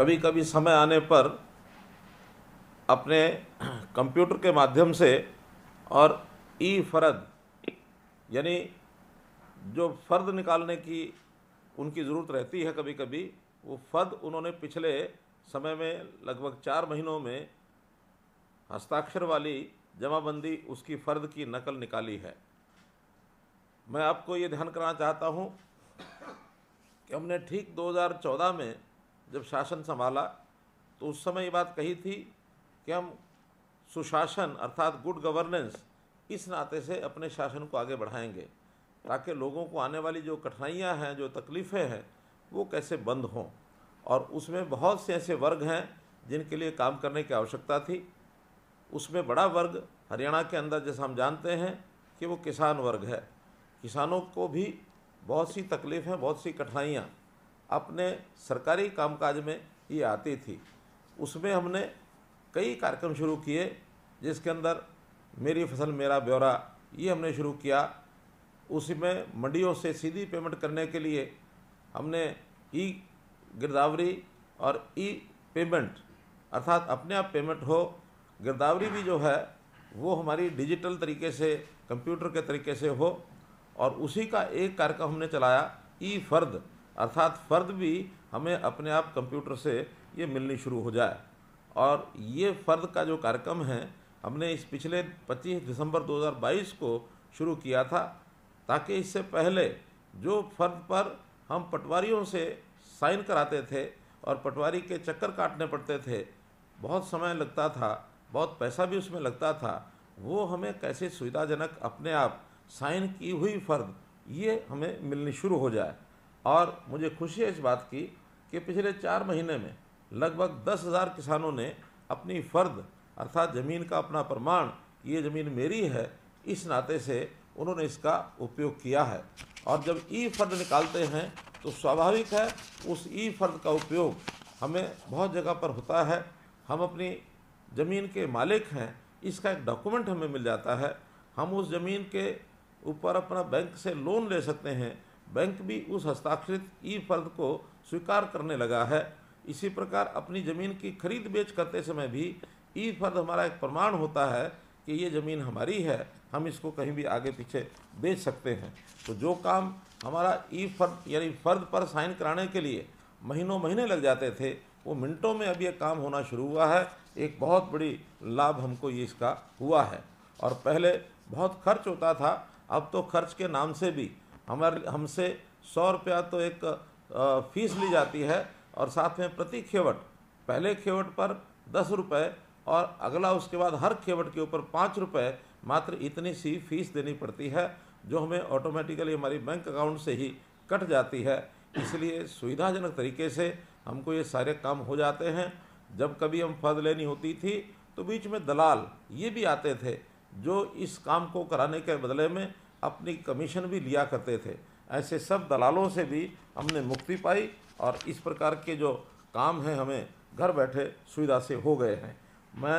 कभी कभी समय आने पर अपने कंप्यूटर के माध्यम से और ई फर्द यानी जो फ़र्द निकालने की उनकी ज़रूरत रहती है कभी कभी, वो फ़र्द उन्होंने पिछले समय में लगभग 4 महीनों में हस्ताक्षर वाली जमाबंदी उसकी फ़र्द की नकल निकाली है। मैं आपको ये ध्यान कराना चाहता हूँ कि हमने ठीक 2014 में जब शासन संभाला तो उस समय ये बात कही थी कि हम सुशासन अर्थात गुड गवर्नेंस इस नाते से अपने शासन को आगे बढ़ाएंगे ताकि लोगों को आने वाली जो कठिनाइयाँ हैं, जो तकलीफ़ें हैं, वो कैसे बंद हों। और उसमें बहुत से ऐसे वर्ग हैं जिनके लिए काम करने की आवश्यकता थी। उसमें बड़ा वर्ग हरियाणा के अंदर, जैसा हम जानते हैं कि वो किसान वर्ग है। किसानों को भी बहुत सी तकलीफ़ें, बहुत सी कठिनाइयाँ अपने सरकारी कामकाज में ये आती थी। उसमें हमने कई कार्यक्रम शुरू किए जिसके अंदर मेरी फसल मेरा ब्यौरा ये हमने शुरू किया। उसी में मंडियों से सीधी पेमेंट करने के लिए हमने ई गिरदावरी और ई पेमेंट अर्थात अपने आप पेमेंट हो। गिरदावरी भी जो है वो हमारी डिजिटल तरीके से, कंप्यूटर के तरीके से हो। और उसी का एक कार्यक्रम हमने चलाया ई फर्द अर्थात फ़र्द भी हमें अपने आप कंप्यूटर से ये मिलनी शुरू हो जाए। और ये फ़र्द का जो कार्यक्रम है हमने इस पिछले 25 दिसंबर 2022 को शुरू किया था ताकि इससे पहले जो फर्द पर हम पटवारियों से साइन कराते थे और पटवारी के चक्कर काटने पड़ते थे, बहुत समय लगता था, बहुत पैसा भी उसमें लगता था, वो हमें कैसे सुविधाजनक अपने आप साइन की हुई फ़र्द ये हमें मिलनी शुरू हो जाए। और मुझे खुशी है इस बात की कि पिछले 4 महीने में लगभग 10,000 किसानों ने अपनी फ़र्द अर्थात ज़मीन का अपना प्रमाण, ये ज़मीन मेरी है, इस नाते से उन्होंने इसका उपयोग किया है। और जब ई फर्द निकालते हैं तो स्वाभाविक है उस ई फर्द का उपयोग हमें बहुत जगह पर होता है। हम अपनी ज़मीन के मालिक हैं, इसका एक डॉक्यूमेंट हमें मिल जाता है। हम उस ज़मीन के ऊपर अपना बैंक से लोन ले सकते हैं। बैंक भी उस हस्ताक्षरित ई फर्द को स्वीकार करने लगा है। इसी प्रकार अपनी ज़मीन की खरीद बेच करते समय भी ई फर्द हमारा एक प्रमाण होता है कि ये ज़मीन हमारी है, हम इसको कहीं भी आगे पीछे बेच सकते हैं। तो जो काम हमारा ई फर्द यानी फ़र्द पर साइन कराने के लिए महीनों महीने लग जाते थे, वो मिनटों में अब ये काम होना शुरू हुआ है। एक बहुत बड़ी लाभ हमको ये इसका हुआ है। और पहले बहुत खर्च होता था, अब तो खर्च के नाम से भी हमसे 100 रुपया तो एक फ़ीस ली जाती है और साथ में प्रति खेवट, पहले खेवट पर 10 रुपये और अगला उसके बाद हर खेवट के ऊपर 5 रुपये, मात्र इतनी सी फीस देनी पड़ती है जो हमें ऑटोमेटिकली हमारी बैंक अकाउंट से ही कट जाती है। इसलिए सुविधाजनक तरीके से हमको ये सारे काम हो जाते हैं। जब कभी हम फर्द लेनी होती थी तो बीच में दलाल ये भी आते थे जो इस काम को कराने के बदले में अपनी कमीशन भी लिया करते थे। ऐसे सब दलालों से भी हमने मुक्ति पाई और इस प्रकार के जो काम हैं हमें घर बैठे सुविधा से हो गए हैं। मैं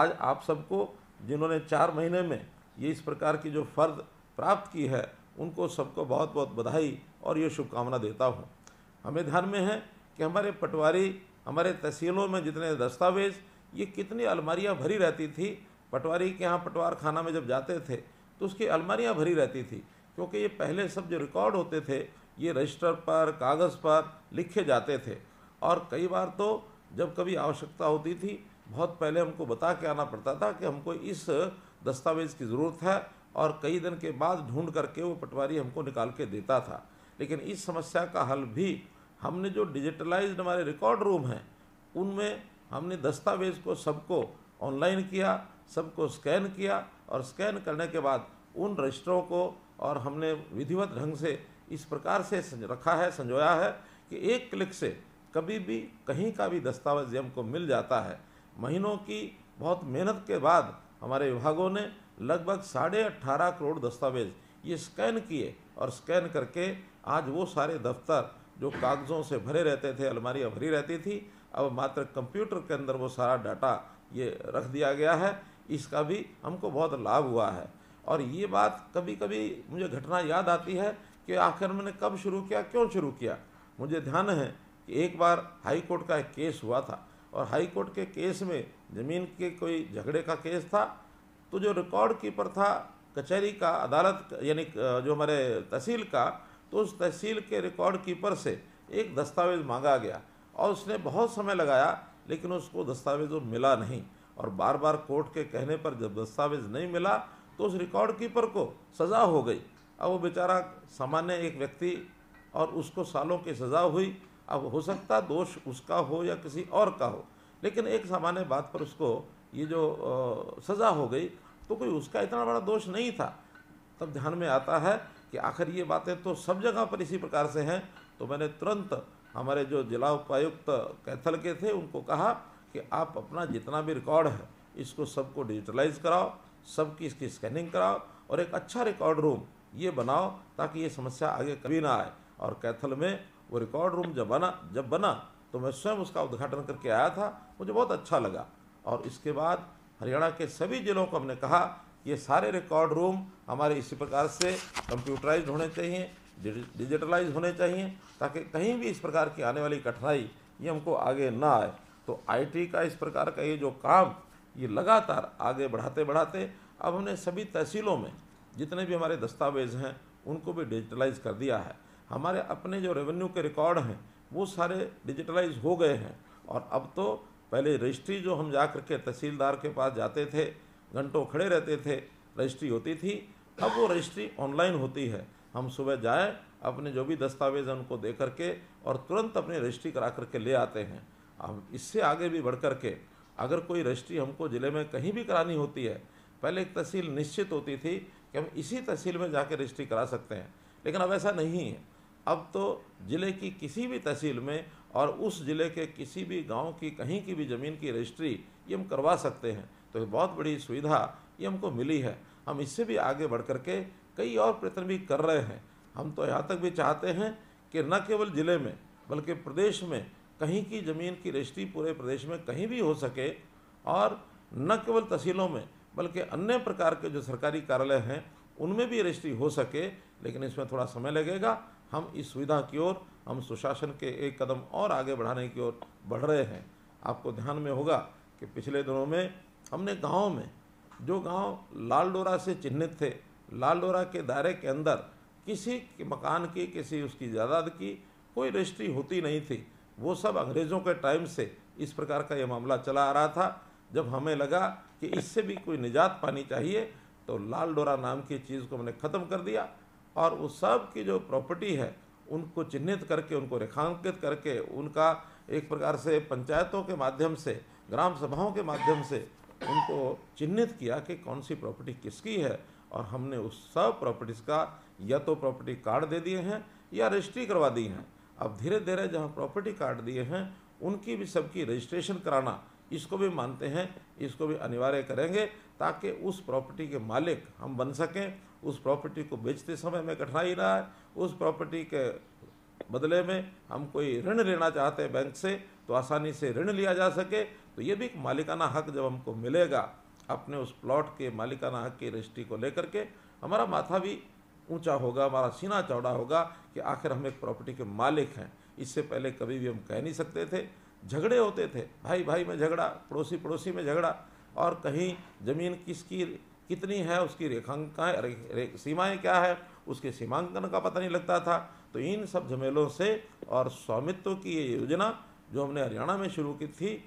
आज आप सबको जिन्होंने 4 महीने में ये इस प्रकार की जो फ़र्द प्राप्त की है उनको सबको बहुत बहुत बधाई और ये शुभकामना देता हूँ। हमें ध्यान में है कि हमारे पटवारी, हमारे तहसीलों में जितने दस्तावेज़, ये कितनी अलमारियाँ भरी रहती थी। पटवारी के यहाँ पटवार खाना में जब जाते थे तो उसकी अलमारियाँ भरी रहती थी क्योंकि ये पहले सब जो रिकॉर्ड होते थे ये रजिस्टर पर, कागज़ पर लिखे जाते थे। और कई बार तो जब कभी आवश्यकता होती थी बहुत पहले हमको बता के आना पड़ता था कि हमको इस दस्तावेज़ की ज़रूरत है और कई दिन के बाद ढूंढ करके वो पटवारी हमको निकाल के देता था। लेकिन इस समस्या का हल भी हमने जो डिजिटलाइज्ड हमारे रिकॉर्ड रूम हैं उनमें हमने दस्तावेज़ को सबको ऑनलाइन किया, सबको स्कैन किया और स्कैन करने के बाद उन रजिस्टरों को और हमने विधिवत ढंग से इस प्रकार से रखा है, संजोया है कि एक क्लिक से कभी भी कहीं का भी दस्तावेज हमको मिल जाता है। महीनों की बहुत मेहनत के बाद हमारे विभागों ने लगभग 18.5 करोड़ दस्तावेज ये स्कैन किए और स्कैन करके आज वो सारे दफ्तर जो कागज़ों से भरे रहते थे, अलमारियाँ भरी रहती थी, अब मात्र कंप्यूटर के अंदर वो सारा डाटा ये रख दिया गया है। इसका भी हमको बहुत लाभ हुआ है। और ये बात कभी कभी मुझे घटना याद आती है कि आखिर मैंने कब शुरू किया, क्यों शुरू किया। मुझे ध्यान है एक बार हाई कोर्ट का एक केस हुआ था और हाई कोर्ट के केस में ज़मीन के कोई झगड़े का केस था, तो जो रिकॉर्ड कीपर था कचहरी का, अदालत यानी जो हमारे तहसील का, तो उस तहसील के रिकॉर्ड कीपर से एक दस्तावेज़ मांगा गया और उसने बहुत समय लगाया लेकिन उसको दस्तावेज़ वो मिला नहीं। और बार बार कोर्ट के कहने पर जब दस्तावेज़ नहीं मिला तो उस रिकॉर्ड कीपर को सज़ा हो गई। अब वो बेचारा सामान्य एक व्यक्ति और उसको सालों की सज़ा हुई। अब हो सकता दोष उसका हो या किसी और का हो, लेकिन एक सामान्य बात पर उसको ये जो सज़ा हो गई तो कोई उसका इतना बड़ा दोष नहीं था। तब ध्यान में आता है कि आखिर ये बातें तो सब जगह पर इसी प्रकार से हैं। तो मैंने तुरंत हमारे जो जिला उपायुक्त कैथल के थे उनको कहा कि आप अपना जितना भी रिकॉर्ड है इसको सबको डिजिटलाइज कराओ, सबकी इसकी स्कैनिंग कराओ और एक अच्छा रिकॉर्ड रूम ये बनाओ ताकि ये समस्या आगे कभी ना आए। और कैथल में वो रिकॉर्ड रूम जब बना तो मैं स्वयं उसका उद्घाटन करके आया था, मुझे बहुत अच्छा लगा। और इसके बाद हरियाणा के सभी जिलों को हमने कहा ये सारे रिकॉर्ड रूम हमारे इसी प्रकार से कंप्यूटराइज होने चाहिए, डिजिटलाइज होने चाहिए, ताकि कहीं भी इस प्रकार की आने वाली कठिनाई ये हमको आगे ना आए। तो आईटी का इस प्रकार का ये जो काम ये लगातार आगे बढ़ाते बढ़ाते अब हमने सभी तहसीलों में जितने भी हमारे दस्तावेज हैं उनको भी डिजिटलाइज कर दिया है। हमारे अपने जो रेवेन्यू के रिकॉर्ड हैं वो सारे डिजिटलाइज हो गए हैं। और अब तो पहले रजिस्ट्री जो हम जा कर के तहसीलदार के पास जाते थे, घंटों खड़े रहते थे, रजिस्ट्री होती थी, अब वो रजिस्ट्री ऑनलाइन होती है। हम सुबह जाएं, अपने जो भी दस्तावेज हैं उनको दे करके और तुरंत अपनी रजिस्ट्री करा करके ले आते हैं। हम इससे आगे भी बढ़ करके अगर कोई रजिस्ट्री हमको ज़िले में कहीं भी करानी होती है, पहले एक तहसील निश्चित होती थी कि हम इसी तहसील में जाके रजिस्ट्री करा सकते हैं, लेकिन अब ऐसा नहीं है। अब तो ज़िले की किसी भी तहसील में और उस ज़िले के किसी भी गांव की कहीं की भी ज़मीन की रजिस्ट्री ये हम करवा सकते हैं। तो ये बहुत बड़ी सुविधा ये हमको मिली है। हम इससे भी आगे बढ़ कर के कई और प्रयत्न भी कर रहे हैं। हम तो यहाँ तक भी चाहते हैं कि न केवल ज़िले में बल्कि प्रदेश में कहीं की ज़मीन की रजिस्ट्री पूरे प्रदेश में कहीं भी हो सके, और न केवल तहसीलों में बल्कि अन्य प्रकार के जो सरकारी कार्यालय हैं उनमें भी रजिस्ट्री हो सके। लेकिन इसमें थोड़ा समय लगेगा। हम इस सुविधा की ओर, हम सुशासन के एक कदम और आगे बढ़ाने की ओर बढ़ रहे हैं। आपको ध्यान में होगा कि पिछले दिनों में हमने गाँव में जो गांव लाल डोरा से चिन्हित थे, लाल डोरा के दायरे के अंदर किसी के मकान की, किसी उसकी जायदाद की कोई रजिस्ट्री होती नहीं थी। वो सब अंग्रेज़ों के टाइम से इस प्रकार का ये मामला चला आ रहा था। जब हमें लगा कि इससे भी कोई निजात पानी चाहिए तो लाल डोरा नाम की चीज़ को हमने ख़त्म कर दिया और उस सब की जो प्रॉपर्टी है उनको चिन्हित करके, उनको रेखांकित करके, उनका एक प्रकार से पंचायतों के माध्यम से, ग्राम सभाओं के माध्यम से उनको चिन्हित किया कि कौन सी प्रॉपर्टी किसकी है। और हमने उस सब प्रॉपर्टीज़ का या तो प्रॉपर्टी कार्ड दे दिए हैं या रजिस्ट्री करवा दी हैं। अब धीरे धीरे जहाँ प्रॉपर्टी कार्ड दिए हैं उनकी भी सबकी रजिस्ट्रेशन कराना, इसको भी मानते हैं, इसको भी अनिवार्य करेंगे ताकि उस प्रॉपर्टी के मालिक हम बन सकें, उस प्रॉपर्टी को बेचते समय में कठिनाई ना आए। उस प्रॉपर्टी के बदले में हम कोई ऋण लेना चाहते हैं बैंक से तो आसानी से ऋण लिया जा सके। तो ये भी एक मालिकाना हक जब हमको मिलेगा अपने उस प्लॉट के मालिकाना हक की रजिस्ट्री को लेकर के, हमारा माथा भी ऊंचा होगा, हमारा सीना चौड़ा होगा कि आखिर हम एक प्रॉपर्टी के मालिक हैं। इससे पहले कभी भी हम कह नहीं सकते थे। झगड़े होते थे, भाई भाई में झगड़ा, पड़ोसी पड़ोसी में झगड़ा, और कहीं ज़मीन किसकी कितनी है, उसकी रेखांकन सीमाएं क्या है, उसके सीमांकन का पता नहीं लगता था। तो इन सब झमेलों से और स्वामित्व की ये योजना जो हमने हरियाणा में शुरू की थी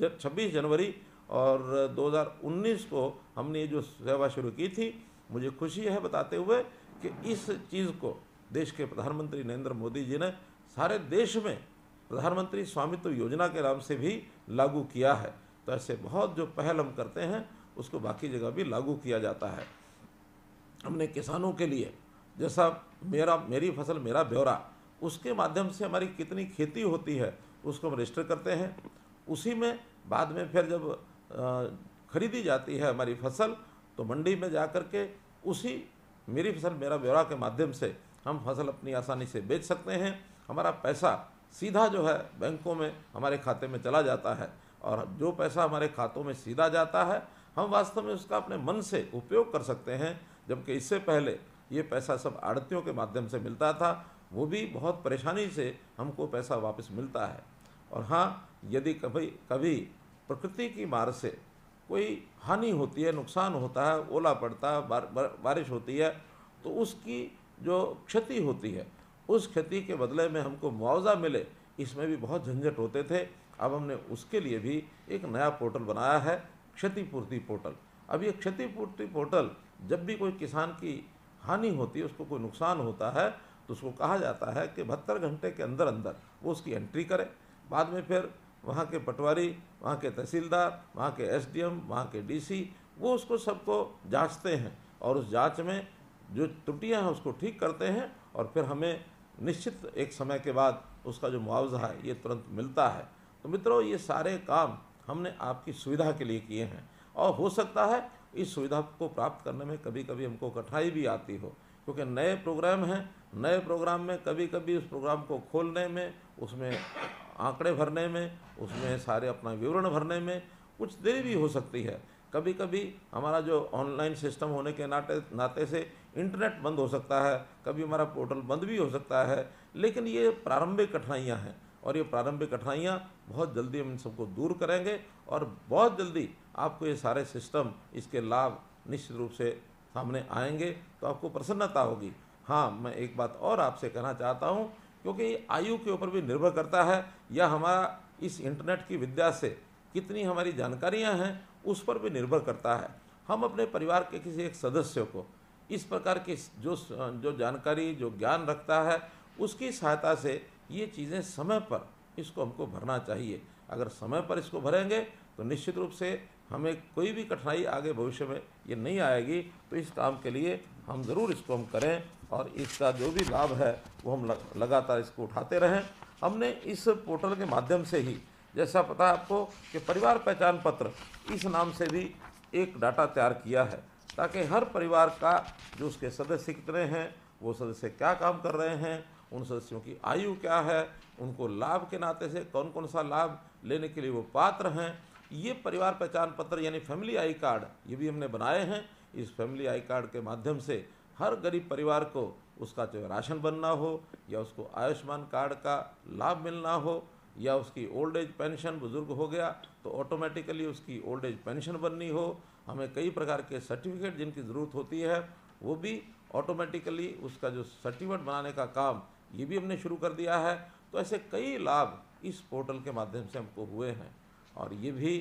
26 जनवरी और 2019 को हमने ये जो सेवा शुरू की थी, मुझे खुशी है बताते हुए कि इस चीज़ को देश के प्रधानमंत्री नरेंद्र मोदी जी ने सारे देश में प्रधानमंत्री स्वामित्व योजना के नाम से भी लागू किया है। तो ऐसे बहुत जो पहल हम करते हैं उसको बाकी जगह भी लागू किया जाता है। हमने किसानों के लिए जैसा मेरी फसल मेरा ब्यौरा, उसके माध्यम से हमारी कितनी खेती होती है उसको हम रजिस्टर करते हैं। उसी में बाद में फिर जब खरीदी जाती है हमारी फसल तो मंडी में जा कर के उसी मेरी फसल मेरा ब्यौरा के माध्यम से हम फसल अपनी आसानी से बेच सकते हैं। हमारा पैसा सीधा जो है बैंकों में हमारे खाते में चला जाता है, और जो पैसा हमारे खातों में सीधा जाता है हम वास्तव में उसका अपने मन से उपयोग कर सकते हैं। जबकि इससे पहले ये पैसा सब आड़तियों के माध्यम से मिलता था, वो भी बहुत परेशानी से हमको पैसा वापस मिलता है। और हाँ, यदि कभी कभी प्रकृति की मार से कोई हानि होती है, नुकसान होता है, ओला पड़ता है, बारिश होती है, तो उसकी जो क्षति होती है उस क्षति के बदले में हमको मुआवजा मिले, इसमें भी बहुत झंझट होते थे। अब हमने उसके लिए भी एक नया पोर्टल बनाया है, क्षतिपूर्ति पोर्टल। अब ये क्षतिपूर्ति पोर्टल, जब भी कोई किसान की हानि होती है, उसको कोई नुकसान होता है, तो उसको कहा जाता है कि 72 घंटे के अंदर अंदर वो उसकी एंट्री करे। बाद में फिर वहाँ के पटवारी, वहाँ के तहसीलदार, वहाँ के एसडीएम, वहाँ के डीसी, वो उसको सबको जांचते हैं और उस जांच में जो त्रुटियाँ हैं उसको ठीक करते हैं और फिर हमें निश्चित एक समय के बाद उसका जो मुआवजा है ये तुरंत मिलता है। तो मित्रों, ये सारे काम हमने आपकी सुविधा के लिए किए हैं और हो सकता है इस सुविधा को प्राप्त करने में कभी कभी हमको कठिनाई भी आती हो, क्योंकि नए प्रोग्राम हैं। नए प्रोग्राम में कभी कभी उस प्रोग्राम को खोलने में, उसमें आंकड़े भरने में, उसमें सारे अपना विवरण भरने में कुछ देरी भी हो सकती है। कभी कभी हमारा जो ऑनलाइन सिस्टम होने के नाते से इंटरनेट बंद हो सकता है, कभी हमारा पोर्टल बंद भी हो सकता है, लेकिन ये प्रारंभिक कठिनाइयाँ हैं और ये प्रारंभिक कठिनाइयाँ बहुत जल्दी हम इन सबको दूर करेंगे और बहुत जल्दी आपको ये सारे सिस्टम, इसके लाभ निश्चित रूप से सामने आएंगे तो आपको प्रसन्नता होगी। हाँ, मैं एक बात और आपसे कहना चाहता हूँ, क्योंकि ये आयु के ऊपर भी निर्भर करता है या हमारा इस इंटरनेट की विद्या से कितनी हमारी जानकारियाँ हैं उस पर भी निर्भर करता है। हम अपने परिवार के किसी एक सदस्य को इस प्रकार की जो जानकारी, जो ज्ञान रखता है, उसकी सहायता से ये चीज़ें समय पर इसको हमको भरना चाहिए। अगर समय पर इसको भरेंगे तो निश्चित रूप से हमें कोई भी कठिनाई आगे भविष्य में ये नहीं आएगी। तो इस काम के लिए हम ज़रूर इसको हम करें और इसका जो भी लाभ है वो हम लगातार इसको उठाते रहें। हमने इस पोर्टल के माध्यम से ही, जैसा पता है आपको कि परिवार पहचान पत्र, इस नाम से भी एक डाटा तैयार किया है ताकि हर परिवार का जो उसके सदस्य कितने हैं, वो सदस्य क्या काम कर रहे हैं, उन सदस्यों की आयु क्या है, उनको लाभ के नाते से कौन कौन सा लाभ लेने के लिए वो पात्र हैं। ये परिवार पहचान पत्र यानी फैमिली आई कार्ड, ये भी हमने बनाए हैं। इस फैमिली आई कार्ड के माध्यम से हर गरीब परिवार को उसका चाहे राशन बनना हो या उसको आयुष्मान कार्ड का लाभ मिलना हो या उसकी ओल्ड एज पेंशन, बुजुर्ग हो गया तो ऑटोमेटिकली उसकी ओल्ड एज पेंशन बननी हो, हमें कई प्रकार के सर्टिफिकेट जिनकी ज़रूरत होती है वो भी ऑटोमेटिकली उसका जो सर्टिफिकेट बनाने का काम, ये भी हमने शुरू कर दिया है। तो ऐसे कई लाभ इस पोर्टल के माध्यम से हमको हुए हैं और ये भी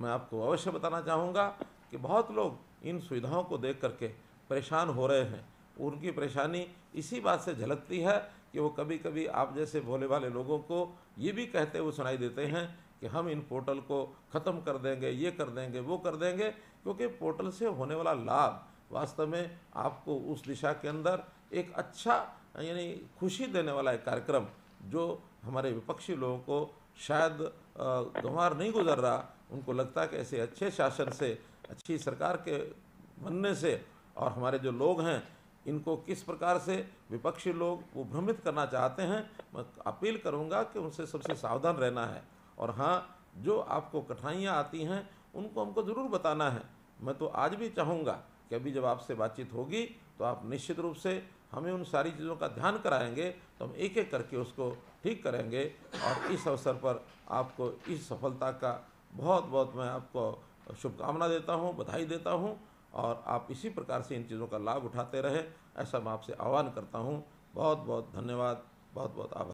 मैं आपको अवश्य बताना चाहूँगा कि बहुत लोग इन सुविधाओं को देख करके परेशान हो रहे हैं। उनकी परेशानी इसी बात से झलकती है कि वो कभी कभी आप जैसे भोले भाले लोगों को ये भी कहते हुए सुनाई देते हैं कि हम इन पोर्टल को ख़त्म कर देंगे, ये कर देंगे, वो कर देंगे, क्योंकि पोर्टल से होने वाला लाभ वास्तव में आपको उस दिशा के अंदर एक अच्छा यानी खुशी देने वाला एक कार्यक्रम जो हमारे विपक्षी लोगों को शायद गंवार नहीं गुजर रहा। उनको लगता है कि ऐसे अच्छे शासन से, अच्छी सरकार के बनने से और हमारे जो लोग हैं इनको किस प्रकार से विपक्षी लोग वो भ्रमित करना चाहते हैं। मैं अपील करूंगा कि उनसे सबसे सावधान रहना है और हाँ, जो आपको कठिनाइयाँ आती हैं उनको हमको ज़रूर बताना है। मैं तो आज भी चाहूँगा कि अभी जब आपसे बातचीत होगी तो आप निश्चित रूप से हमें उन सारी चीज़ों का ध्यान कराएंगे, तो हम एक एक करके उसको ठीक करेंगे। और इस अवसर पर आपको इस सफलता का बहुत बहुत मैं आपको शुभकामना देता हूँ, बधाई देता हूँ और आप इसी प्रकार से इन चीज़ों का लाभ उठाते रहें, ऐसा मैं आपसे आह्वान करता हूँ। बहुत बहुत धन्यवाद, बहुत बहुत आभार।